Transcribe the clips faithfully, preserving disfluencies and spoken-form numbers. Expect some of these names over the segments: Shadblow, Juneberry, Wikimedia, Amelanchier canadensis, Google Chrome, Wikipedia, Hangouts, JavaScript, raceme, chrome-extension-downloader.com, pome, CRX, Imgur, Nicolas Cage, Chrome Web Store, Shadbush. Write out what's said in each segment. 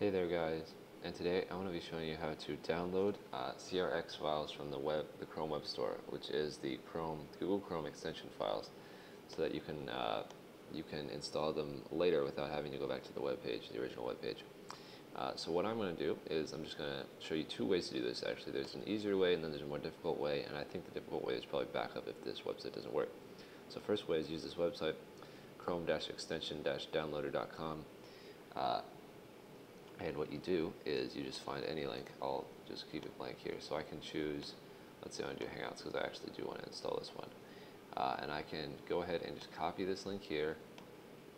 Hey there guys, and today I want to be showing you how to download uh, C R X files from the web, the Chrome Web Store, which is the Chrome, Google Chrome extension files, so that you can uh, you can install them later without having to go back to the web page, the original web page. Uh, so what I'm going to do is I'm just going to show you two ways to do this. Actually, there's an easier way and then there's a more difficult way, and I think the difficult way is probably backup if this website doesn't work. So first way is use this website, chrome dash extension dash downloader dot com. Uh, And what you do is you just find any link. I'll just keep it blank here. So I can choose, let's say I want to do Hangouts because I actually do want to install this one. Uh, and I can go ahead and just copy this link here.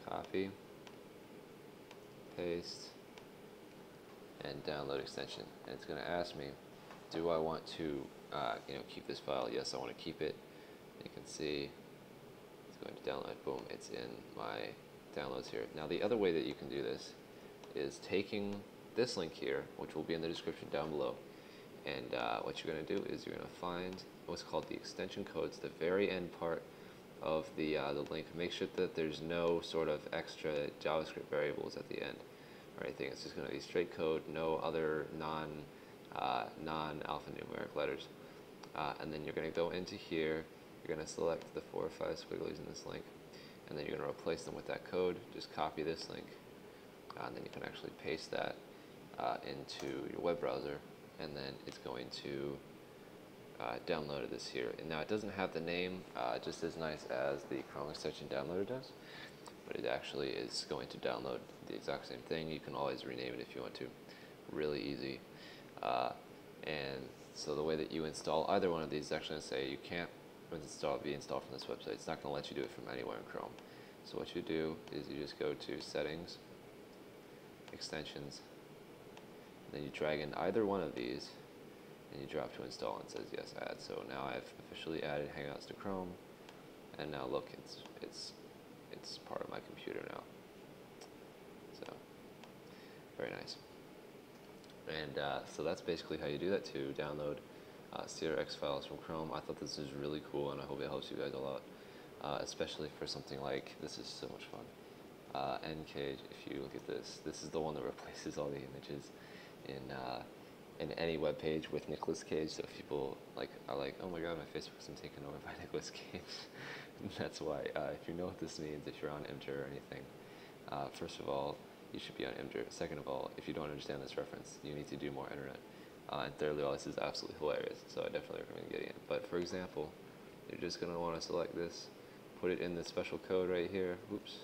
Copy, paste, and download extension. And it's going to ask me, do I want to uh, you know, keep this file? Yes, I want to keep it. You can see it's going to download. Boom, it's in my downloads here. Now the other way that you can do this is taking this link here, which will be in the description down below, and uh, what you're going to do is you're going to find what's called the extension codes, the very end part of the uh, the link. Make sure that there's no sort of extra JavaScript variables at the end or anything. It's just going to be straight code, no other non uh, non alphanumeric letters, uh, and then you're going to go into here. You're going to select the four or five squigglies in this link, and then you're going to replace them with that code. Just copy this link. Uh, and then you can actually paste that uh, into your web browser, and then it's going to uh, download this here. And now it doesn't have the name uh, just as nice as the Chrome extension downloader does, but it actually is going to download the exact same thing. You can always rename it if you want to. Really easy. Uh, and so the way that you install either one of these is actually going to say you can't install be installed from this website. It's not going to let you do it from anywhere in Chrome. So what you do is you just go to Settings, Extensions, and then you drag in either one of these and you drop to install, and it says yes, add. So now I've officially added Hangouts to Chrome, and now look, it's it's it's part of my computer now. So very nice. And uh, so that's basically how you do that to download uh, C R X files from Chrome. I thought this is really cool, and I hope it helps you guys a lot, uh, especially for something like this. Is so much fun. Uh, and Cage, if you look at this, this is the one that replaces all the images in uh, in any web page with Nicolas Cage. So people like are like, oh my god, my Facebook's been taken over by Nicolas Cage. That's why. Uh, if you know what this means, if you're on Imgur or anything, uh, first of all, you should be on Imgur. Second of all, if you don't understand this reference, you need to do more internet. Uh, and thirdly, all this is absolutely hilarious, so I definitely recommend getting it. But for example, you're just going to want to select this, put it in this special code right here. Oops.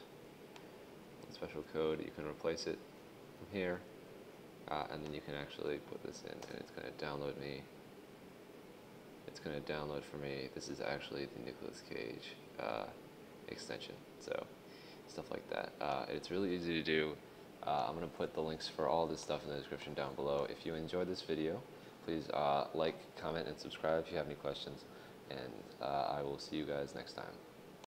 Special code, you can replace it from here, uh, and then you can actually put this in, and it's going to download me. It's going to download for me. This is actually the Nicolas Cage uh, extension, so stuff like that. Uh, it's really easy to do. Uh, I'm going to put the links for all this stuff in the description down below. If you enjoyed this video, please uh, like, comment, and subscribe if you have any questions, and uh, I will see you guys next time.